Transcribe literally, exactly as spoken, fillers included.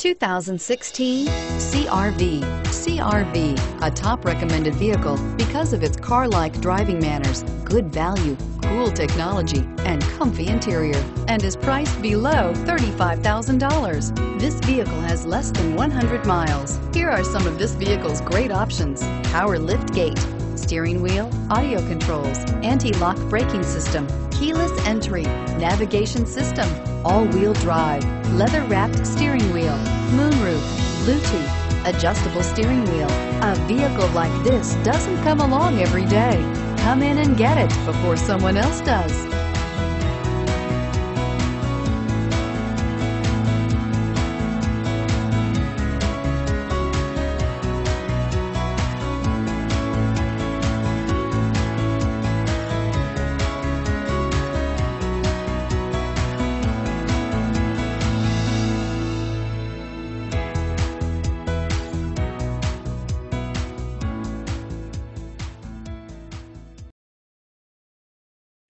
two thousand sixteen C R V. C R V, a top recommended vehicle because of its car-like driving manners, good value, cool technology, and comfy interior, and is priced below thirty-five thousand dollars. This vehicle has less than one hundred miles. Here are some of this vehicle's great options: power lift gate, steering wheel audio controls, anti-lock braking system, keyless entry, navigation system, all-wheel drive, leather-wrapped steering wheel, moonroof, Bluetooth, adjustable steering wheel. A vehicle like this doesn't come along every day. Come in and get it before someone else does.